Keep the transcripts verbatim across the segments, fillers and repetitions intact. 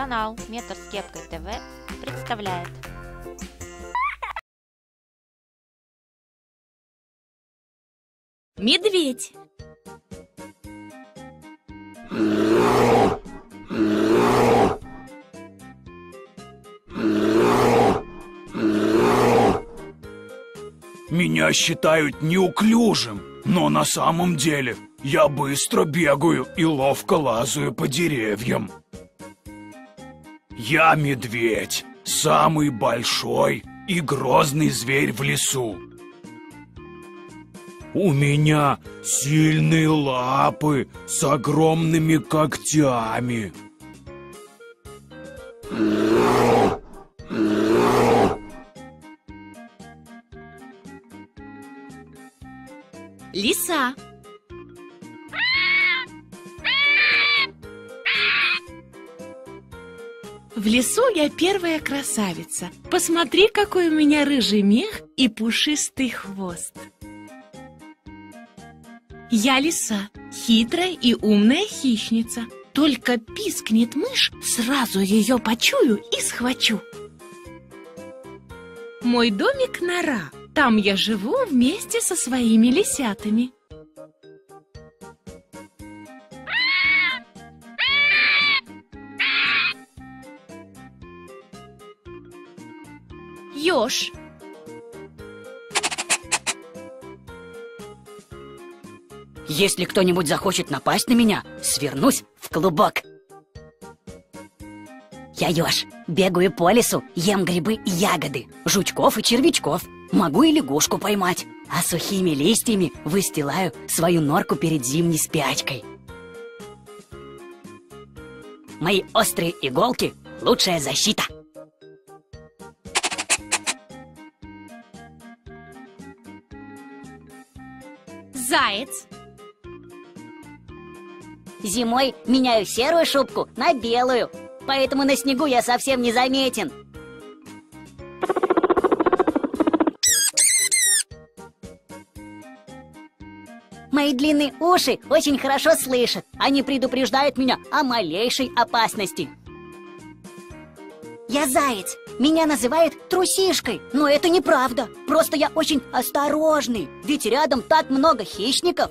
Канал «Метр с Кепкой ТВ» представляет. Медведь. Меня считают неуклюжим, но на самом деле я быстро бегаю и ловко лазаю по деревьям. Я медведь, самый большой и грозный зверь в лесу. У меня сильные лапы с огромными когтями. Лиса. В лесу я первая красавица. Посмотри, какой у меня рыжий мех и пушистый хвост. Я лиса, хитрая и умная хищница. Только пискнет мышь, сразу ее почую и схвачу. Мой домик нора. Там я живу вместе со своими лисятами. Ёж. Если кто-нибудь захочет напасть на меня, свернусь в клубок. Я ёж, бегаю по лесу, ем грибы и ягоды, жучков и червячков. Могу и лягушку поймать, а сухими листьями выстилаю свою норку перед зимней спячкой. Мои острые иголки – лучшая защита. Заяц. Зимой меняю серую шубку на белую, поэтому на снегу я совсем не заметен. Мои длинные уши очень хорошо слышат. Они предупреждают меня о малейшей опасности. Я заяц. Меня называют трусишкой. Но это неправда. Просто я очень осторожный. Ведь рядом так много хищников.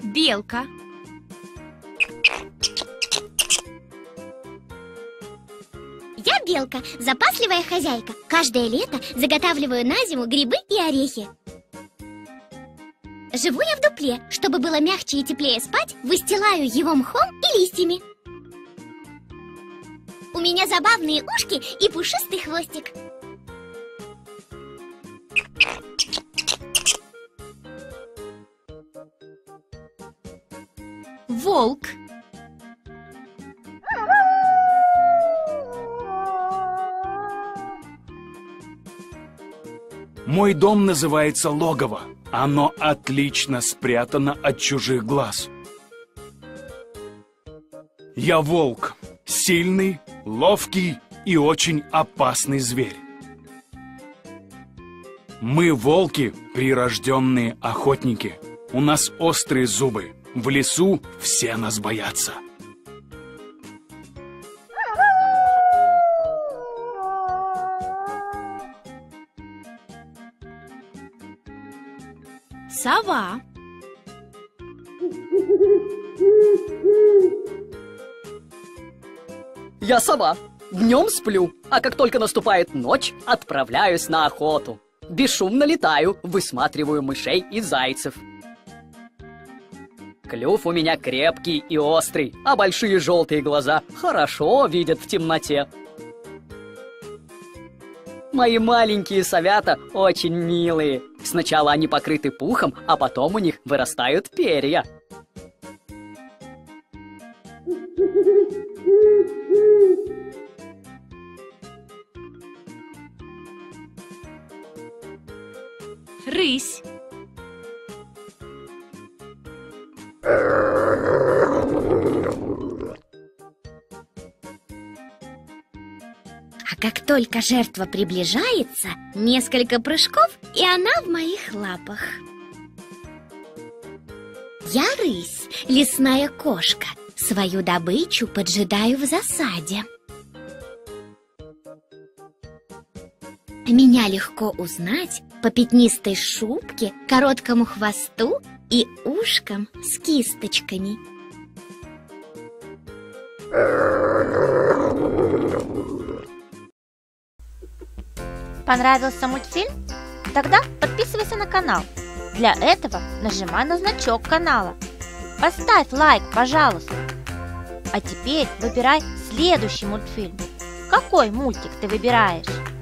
Белка. Я белка, запасливая хозяйка. Каждое лето заготавливаю на зиму грибы и орехи. Живу я в дупле. Чтобы было мягче и теплее спать, выстилаю его мхом и листьями. У меня забавные ушки и пушистый хвостик. Волк. Мой дом называется логово. Оно отлично спрятано от чужих глаз. Я волк. Сильный, ловкий и очень опасный зверь. Мы волки, прирожденные охотники. У нас острые зубы. В лесу все нас боятся. Сова. Я сова. Днем сплю, а как только наступает ночь, отправляюсь на охоту. Бесшумно летаю, высматриваю мышей и зайцев. Клюв у меня крепкий и острый, а большие желтые глаза хорошо видят в темноте. Мои маленькие совята очень милые. Сначала они покрыты пухом, а потом у них вырастают перья. Рысь. А как только жертва приближается, несколько прыжков и она в моих лапах. Я рысь, лесная кошка, свою добычу поджидаю в засаде. Меня легко узнать по пятнистой шубке, короткому хвосту и ушкам с кисточками. Понравился мультфильм? Тогда подписывайся на канал. Для этого нажимай на значок канала. Поставь лайк, пожалуйста. А теперь выбирай следующий мультфильм. Какой мультик ты выбираешь?